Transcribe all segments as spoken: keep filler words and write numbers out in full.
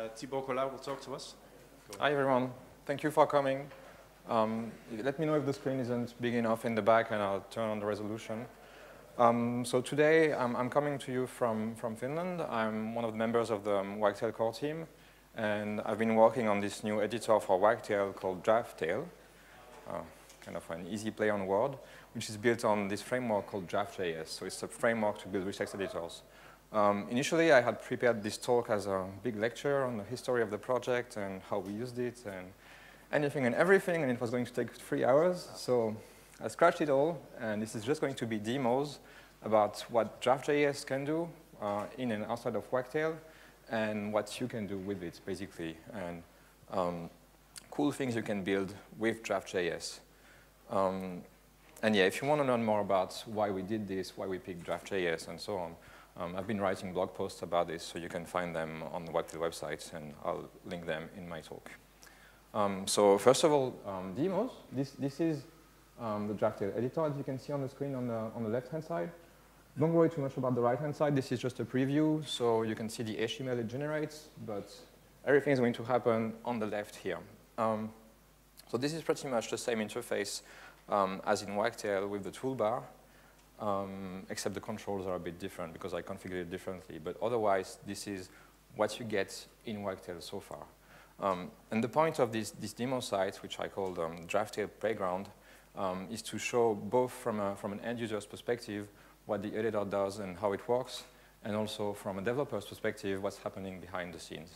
Uh, Thibaud Colas will talk to us. Hi, everyone. Thank you for coming. Um, let me know if the screen isn't big enough in the back, and I'll turn on the resolution. Um, so today, I'm, I'm coming to you from, from Finland. I'm one of the members of the Wagtail core team, and I've been working on this new editor for Wagtail called Draftail, uh, kind of an easy play on word, which is built on this framework called Draft.js. So it's a framework to build rich text editors. Um, initially, I had prepared this talk as a big lecture on the history of the project and how we used it and anything and everything, and it was going to take three hours. So I scratched it all, and this is just going to be demos about what Draft.js can do uh, in and outside of Wagtail and what you can do with it, basically, and um, cool things you can build with Draft.js. Um, and yeah, if you want to learn more about why we did this, why we picked Draft.js, and so on, Um, I've been writing blog posts about this, so you can find them on the Wagtail website, and I'll link them in my talk. Um, so first of all, um, demos. This, this is um, the Draftail editor, as you can see on the screen on the, on the left-hand side. Don't worry too much about the right-hand side. This is just a preview, so you can see the H T M L it generates, but everything is going to happen on the left here. Um, so this is pretty much the same interface um, as in Wagtail with the toolbar. Um, except the controls are a bit different because I configured it differently. But otherwise, this is what you get in Wagtail so far. Um, and the point of this, this demo site, which I called um, Draftail Playground, um, is to show both from, a, from an end user's perspective what the editor does and how it works, and also from a developer's perspective what's happening behind the scenes.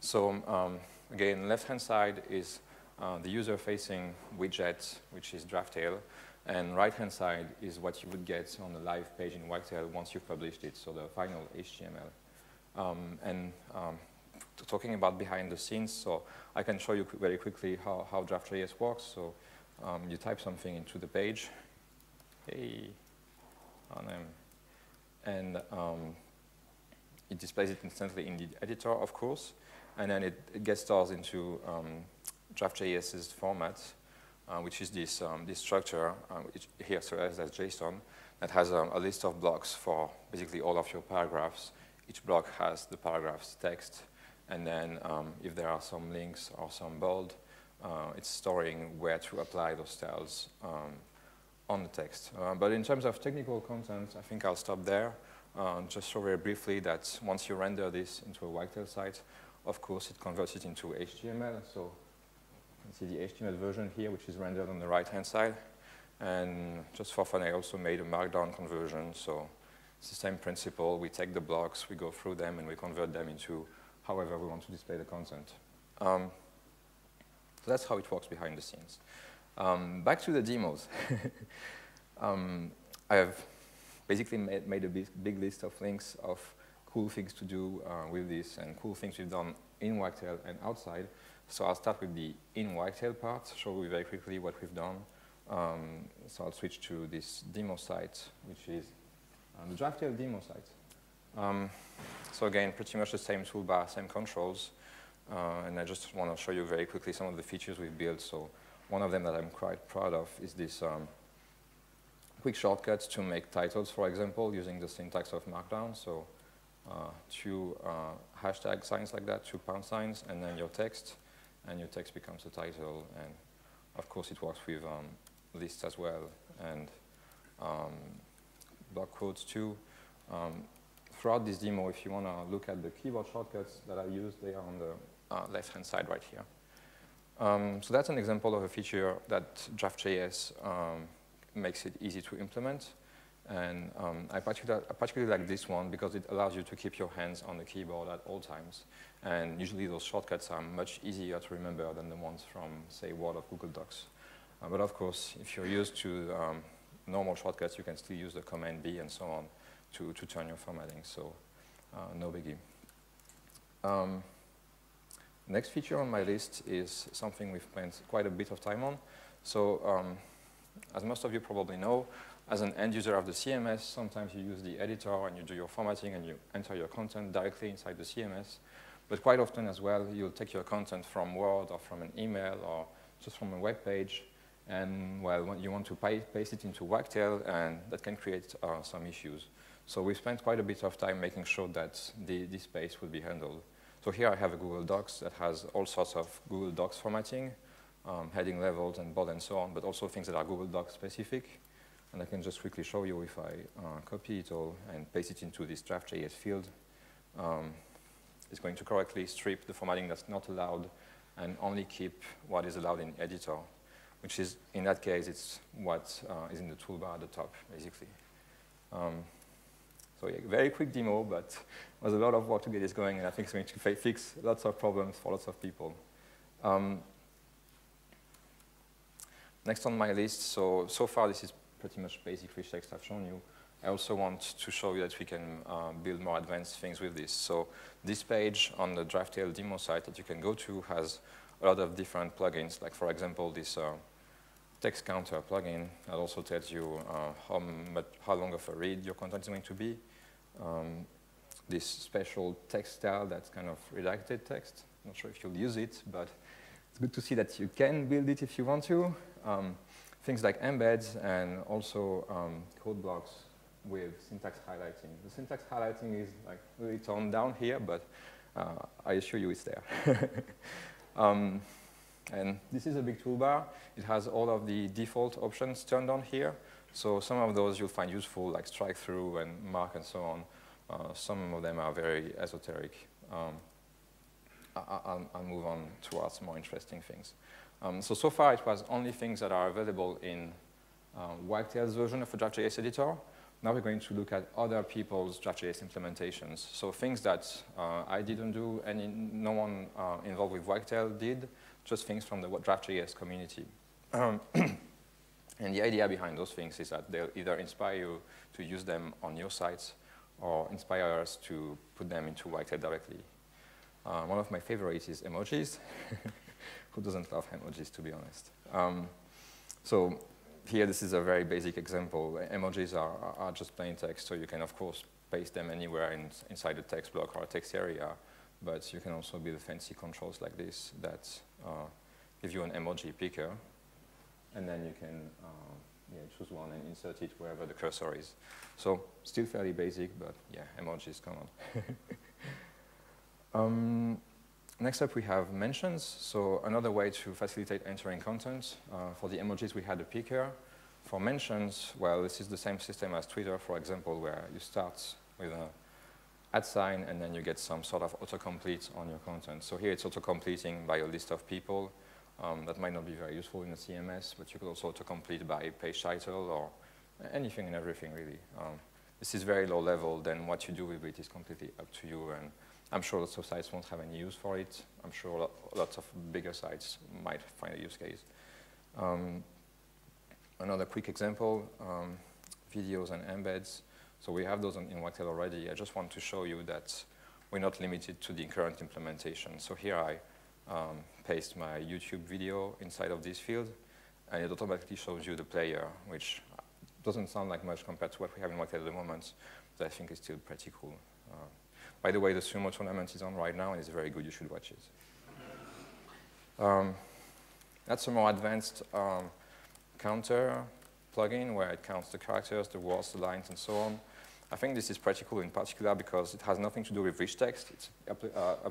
So um, again, left-hand side is uh, the user-facing widget, which is Draftail. And right-hand side is what you would get on the live page in Wagtail once you've published it, so the final H T M L. Um, and um, talking about behind the scenes, so I can show you very quickly how, how Draft.js works. So um, you type something into the page. Hey. And um, it displays it instantly in the editor, of course. And then it, it gets stored into um, Draft.js's format. Uh, which is this, um, this structure uh, here, so as JSON, that has um, a list of blocks for basically all of your paragraphs. Each block has the paragraph's text, and then um, if there are some links or some bold, uh, it's storing where to apply those styles um, on the text. Uh, but in terms of technical content, I think I'll stop there. Uh, just show very briefly that once you render this into a Wagtail site, of course, it converts it into H T M L. So see the H T M L version here, which is rendered on the right-hand side. And just for fun, I also made a markdown conversion. So it's the same principle. We take the blocks, we go through them, and we convert them into however we want to display the content. Um, so that's how it works behind the scenes. Um, back to the demos. um, I have basically made, made a big, big list of links of cool things to do uh, with this and cool things we've done in Wagtail and outside. So I'll start with the in Wagtail part, show you very quickly what we've done. Um, so I'll switch to this demo site, which is um, the Draftail demo site. Um, so again, pretty much the same toolbar, same controls. Uh, and I just want to show you very quickly some of the features we've built. So one of them that I'm quite proud of is this um, quick shortcuts to make titles, for example, using the syntax of Markdown. So uh, two uh, hashtag signs like that, two pound signs, and then your text. And your text becomes the title, and of course it works with um, lists as well, and um, block quotes too. Um, throughout this demo, if you want to look at the keyboard shortcuts that I used, they are on the uh, left-hand side right here. Um, so that's an example of a feature that Draft.js um, makes it easy to implement, and um, I, particular, I particularly like this one because it allows you to keep your hands on the keyboard at all times. And usually those shortcuts are much easier to remember than the ones from, say, Word or Google Docs. Uh, but of course, if you're used to um, normal shortcuts, you can still use the Command B and so on to, to turn your formatting, so uh, no biggie. Um, next feature on my list is something we've spent quite a bit of time on. So um, as most of you probably know, as an end user of the C M S, sometimes you use the editor and you do your formatting and you enter your content directly inside the C M S. But quite often as well, you'll take your content from Word or from an email or just from a web page, and well, you want to paste it into Wagtail, and that can create uh, some issues. So we spent quite a bit of time making sure that the, this space would be handled. So here I have a Google Docs that has all sorts of Google Docs formatting, um, heading levels and bold and so on, but also things that are Google Docs specific. And I can just quickly show you if I uh, copy it all and paste it into this Draft.js field. Um, it's going to correctly strip the formatting that's not allowed and only keep what is allowed in editor, which is, in that case, it's what uh, is in the toolbar at the top, basically. Um, so yeah, very quick demo, but it was a lot of work to get this going, and I think it's going to fix lots of problems for lots of people. Um, next on my list, so, so far this is pretty much basic rich text I've shown you. I also want to show you that we can uh, build more advanced things with this. So this page on the Draftail demo site that you can go to has a lot of different plugins, like for example this uh, text counter plugin that also tells you uh, how, much, how long of a read your content is going to be. Um, this special text style that's kind of redacted text. I'm not sure if you'll use it, but it's good to see that you can build it if you want to. Um, Things like embeds and also um, code blocks with syntax highlighting. The syntax highlighting is like really toned down here, but uh, I assure you it's there. um, and this is a big toolbar. It has all of the default options turned on here. So some of those you'll find useful, like strike through and mark and so on. Uh, some of them are very esoteric. Um, I'll, I'll move on towards more interesting things. Um, so, so far it was only things that are available in uh, Wagtail's version of a Draft.js editor. Now we're going to look at other people's Draft.js implementations. So things that uh, I didn't do and in, no one uh, involved with Wagtail did, just things from the Draft.js community. Um, and the idea behind those things is that they'll either inspire you to use them on your sites or inspire us to put them into Wagtail directly. Uh, one of my favorites is emojis. Who doesn't love emojis, to be honest? Um, so here, this is a very basic example. Emojis are, are just plain text, so you can, of course, paste them anywhere in, inside a text block or a text area, but you can also build fancy controls like this that uh, give you an emoji picker, and then you can uh, yeah, choose one and insert it wherever the cursor is. So still fairly basic, but yeah, emojis, come on. um, Next up, we have mentions. So another way to facilitate entering content. Uh, for the emojis, we had a picker. For mentions, well, this is the same system as Twitter, for example, where you start with an at sign, and then you get some sort of autocomplete on your content. So here, it's autocompleting by a list of people. Um, that might not be very useful in a C M S, but you could also autocomplete by page title or anything and everything, really. Um, this is very low level. Then what you do with it is completely up to you. And I'm sure lots of sites won't have any use for it. I'm sure lots of bigger sites might find a use case. Um, another quick example, um, videos and embeds. So we have those in Wagtail already. I just want to show you that we're not limited to the current implementation. So here I um, paste my YouTube video inside of this field, and it automatically shows you the player, which doesn't sound like much compared to what we have in Wagtail at the moment, but I think it's still pretty cool. Uh, By the way, the sumo tournament is on right now, and it's very good. You should watch it. Um, that's a more advanced um, counter plugin where it counts the characters, the words, the lines, and so on. I think this is pretty cool in particular because it has nothing to do with rich text. It's, uh, uh,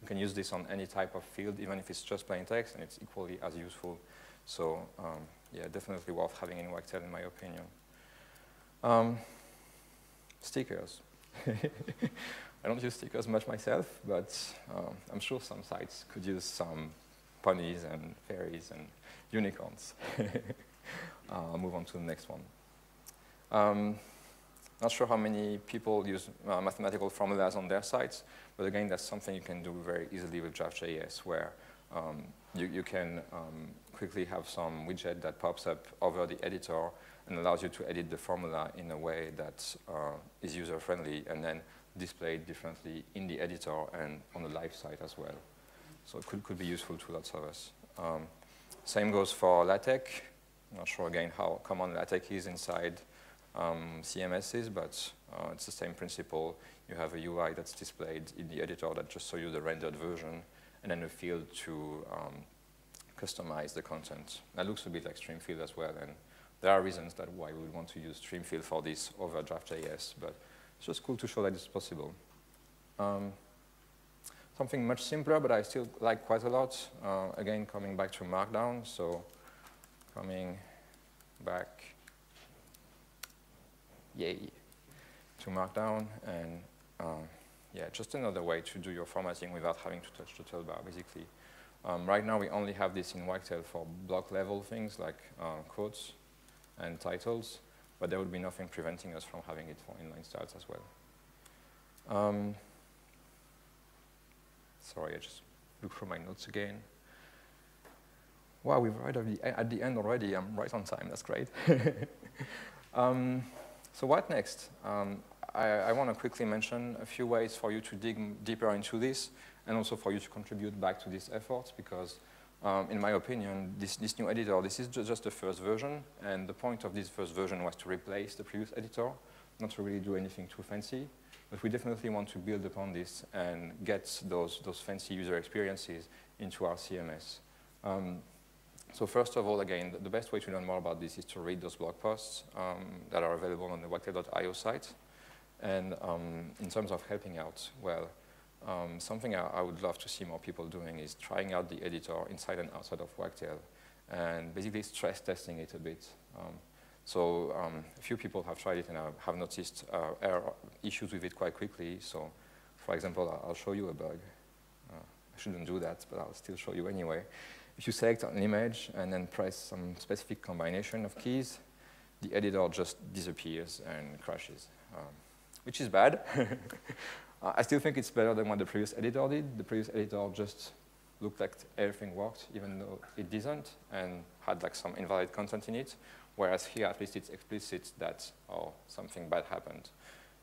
you can use this on any type of field, even if it's just plain text, and it's equally as useful. So um, yeah, definitely worth having in Wagtail, in my opinion. Um, stickers. I don't use stickers much myself, but um, I'm sure some sites could use some ponies and fairies and unicorns. uh, I'll move on to the next one. Um, not sure how many people use uh, mathematical formulas on their sites, but again, that's something you can do very easily with Draft.js, where um, you, you can um, quickly have some widget that pops up over the editor and allows you to edit the formula in a way that uh, is user-friendly and then displayed differently in the editor and on the live site as well. So it could, could be useful to lots of us. Um, same goes for LaTeX. I'm not sure again how common LaTeX is inside um, C M Ses, but uh, it's the same principle. You have a U I that's displayed in the editor that just shows you the rendered version and then a field to um, customize the content. That looks a bit like stream field as well. And there are reasons that why we would want to use Streamfield for this over Draft.js, but it's just cool to show that it's possible. Um, something much simpler, but I still like quite a lot. Uh, again, coming back to Markdown, so coming back, yay, to Markdown, and um, yeah, just another way to do your formatting without having to touch the toolbar, basically. Um, right now, we only have this in Wagtail for block level things like um, quotes and titles, but there would be nothing preventing us from having it for inline styles as well. Um, sorry, I just look through my notes again. Wow, we're right at the, at the end already. I'm right on time. That's great. um, so what next? Um, I, I want to quickly mention a few ways for you to dig deeper into this, and also for you to contribute back to these efforts, because um, in my opinion, this, this new editor, this is ju just the first version, and the point of this first version was to replace the previous editor, not to really do anything too fancy. But we definitely want to build upon this and get those, those fancy user experiences into our C M S. Um, so first of all, again, the, the best way to learn more about this is to read those blog posts um, that are available on the wagtail dot i o site. And um, in terms of helping out, well, um, something I, I would love to see more people doing is trying out the editor inside and outside of Wagtail and basically stress testing it a bit. Um, So um, a few people have tried it and I have noticed uh, error issues with it quite quickly. So for example, I'll show you a bug. Uh, I shouldn't do that, but I'll still show you anyway. If you select an image and then press some specific combination of keys, the editor just disappears and crashes, um, which is bad. I still think it's better than what the previous editor did. The previous editor just looked like everything worked, even though it didn't, and had like some invalid content in it. Whereas here, at least it's explicit that, oh, something bad happened.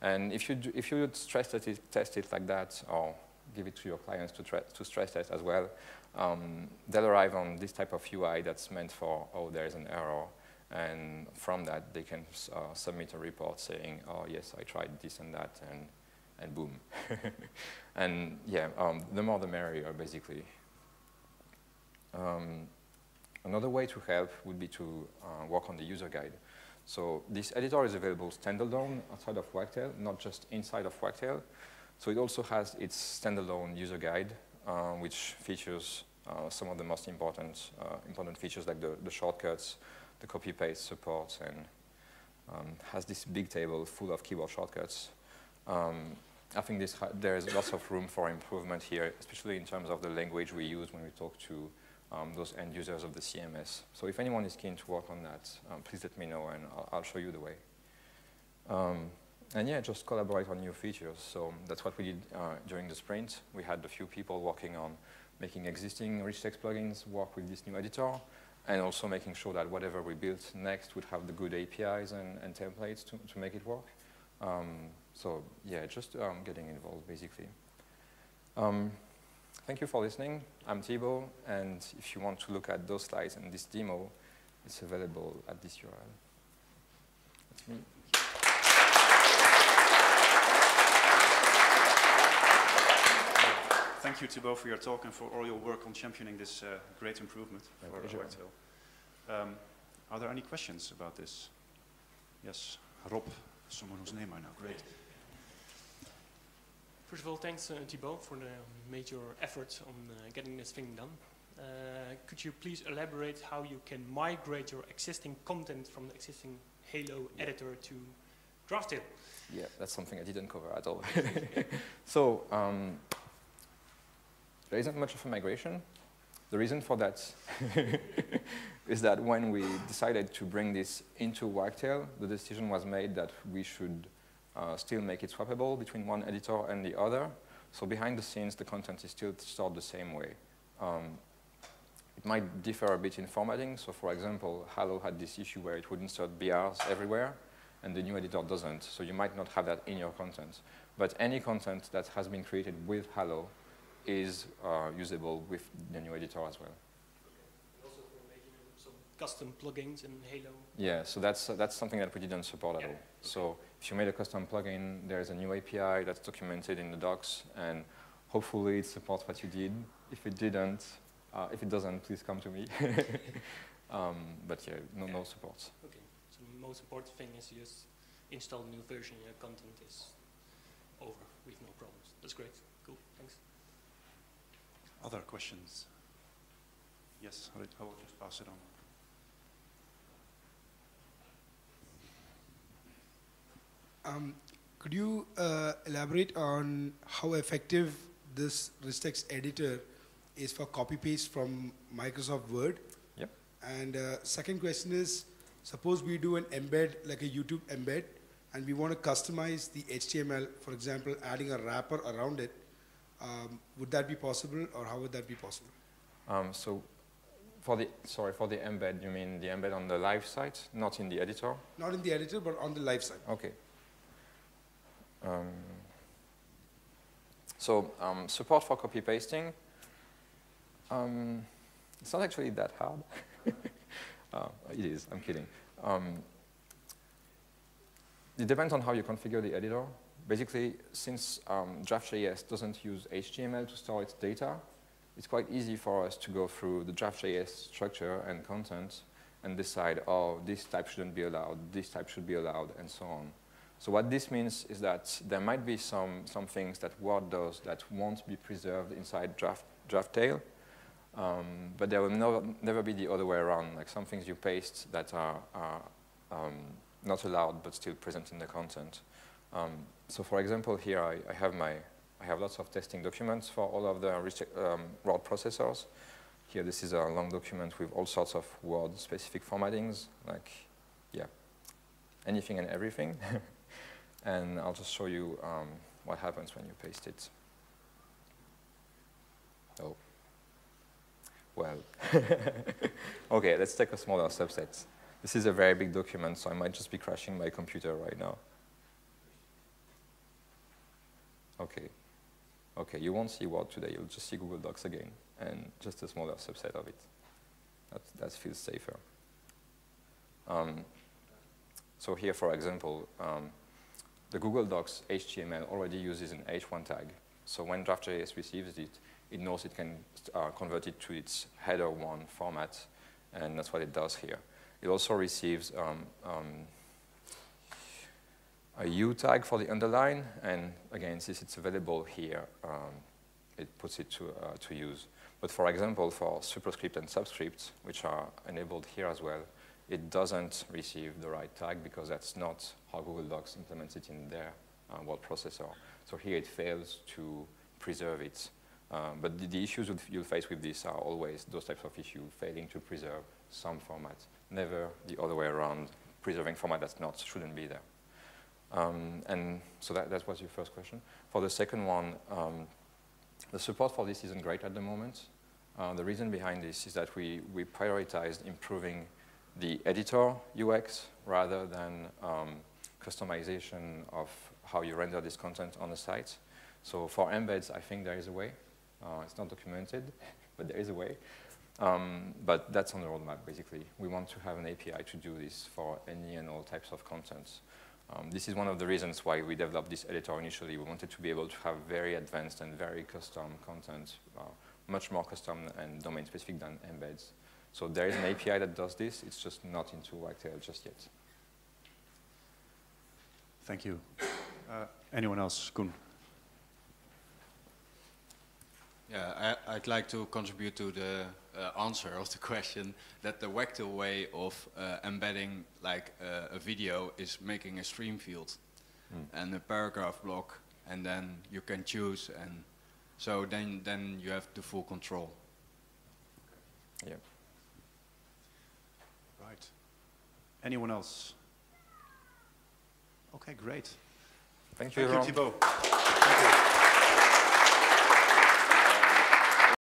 And if you, do, if you stress test it, test it like that, or give it to your clients to, to stress test as well, um, they'll arrive on this type of U I that's meant for, oh, there is an error. And from that, they can uh, submit a report saying, oh, yes, I tried this and that, and, and boom. And yeah, um, the more the merrier, basically. Um, Another way to help would be to uh, work on the user guide. So this editor is available standalone outside of Wagtail, not just inside of Wagtail. So it also has its standalone user guide, uh, which features uh, some of the most important uh, important features like the, the shortcuts, the copy-paste support, and um, has this big table full of keyboard shortcuts. Um, I think this ha there is lots of room for improvement here, especially in terms of the language we use when we talk to Um, those end users of the C M S. So if anyone is keen to work on that, um, please let me know and I'll, I'll show you the way. Um, and yeah, just collaborate on new features. So that's what we did uh, during the sprint. We had a few people working on making existing rich text plugins work with this new editor, and also making sure that whatever we built next would have the good A P Is and, and templates to, to make it work. Um, so yeah, just um, getting involved, basically. Um, Thank you for listening. I'm Thibaut, and if you want to look at those slides and this demo, it's available at this U R L. That's me. Thank you, Thibaut, for your talk and for all your work on championing this uh, great improvement for Wagtail. Um, are there any questions about this? Yes, Rob, someone whose name I know. Great. First of all, thanks uh, Thibaut for the major efforts on uh, getting this thing done. Uh, could you please elaborate how you can migrate your existing content from the existing Halo yeah. editor to Draftail? Yeah, that's something I didn't cover at all. So um, there isn't much of a migration. The reason for that is that when we decided to bring this into Wagtail, the decision was made that we should Uh, still make it swappable between one editor and the other. So behind the scenes, the content is still stored the same way. Um, it might differ a bit in formatting. So for example, Halo had this issue where it would insert B Rs everywhere, and the new editor doesn't. So you might not have that in your content. But any content that has been created with Halo is uh, usable with the new editor as well. Custom plugins in Halo. Yeah, so that's uh, that's something that we didn't support at yeah. all. Okay. So if you made a custom plugin, there's a new A P I that's documented in the docs, and hopefully it supports what you did. If it didn't, uh, if it doesn't, please come to me. um, but yeah, no, yeah. no support. Okay. So the most important thing is you just install new version. Your content is over with no problems. That's great. Cool. Thanks. other questions? Yes, all right, I will just pass it on. Um, could you uh, elaborate on how effective this regex editor is for copy paste from Microsoft Word? Yep. And uh, second question is, suppose we do an embed, like a YouTube embed, and we want to customize the H T M L, for example, adding a wrapper around it. Um, would that be possible, or how would that be possible? Um, so, for the sorry, for the embed, you mean the embed on the live site, not in the editor? Not in the editor, but on the live site. Okay. Um, so, um, support for copy pasting. Um, it's not actually that hard. uh, it is. I'm kidding. Um, It depends on how you configure the editor. Basically, since um, Draft.js doesn't use H T M L to store its data, it's quite easy for us to go through the Draft.js structure and content and decide, oh, this type shouldn't be allowed, this type should be allowed, and so on. So what this means is that there might be some, some things that Word does that won't be preserved inside draft, Draftail, um, but there will no, never be the other way around. Like some things you paste that are, are um, not allowed, but still present in the content. Um, so, for example, here I, I have my, I have lots of testing documents for all of the um, word processors. Here, this is a long document with all sorts of word-specific formattings, like, yeah, anything and everything. And I'll just show you um, what happens when you paste it. Oh, well. Okay, let's take a smaller subset. This is a very big document, so I might just be crashing my computer right now. Okay. Okay, you won't see Word today. You'll just see Google Docs again, and just a smaller subset of it. That, that feels safer. Um, so here, for example, um, the Google Docs H T M L already uses an H one tag. So when Draft.js receives it, it knows it can uh, convert it to its header one format, and that's what it does here. It also receives um, um, a U tag for the underline, and again, since it's available here, um, it puts it to, uh, to use. But for example, for superscript and subscript, which are enabled here as well, it doesn't receive the right tag because that's not how Google Docs implements it in their uh, word processor. So here it fails to preserve it. Um, but the, the issues you'll face with this are always those types of issues, failing to preserve some formats. Never the other way around, preserving format that's not, shouldn't be there. Um, and so that, that was your first question. For the second one, um, the support for this isn't great at the moment. Uh, the reason behind this is that we, we prioritized improving the editor U X rather than um, customization of how you render this content on the site. So for embeds, I think there is a way. Uh, it's not documented, but there is a way. Um, but that's on the roadmap, basically. We want to have an A P I to do this for any and all types of contents. Um, this is one of the reasons why we developed this editor initially. We wanted to be able to have very advanced and very custom content, uh, much more custom and domain-specific than embeds. So there is an A P I that does this. It's just not into Wagtail just yet. Thank you. Uh, anyone else? Koen. Yeah, I, I'd like to contribute to the uh, answer of the question that the Wagtail way of uh, embedding like uh, a video is making a stream field mm. and a paragraph block, and then you can choose, and so then then you have the full control. Yeah. Right. Anyone else? Okay, great. Thank you, Thank you Thibaud.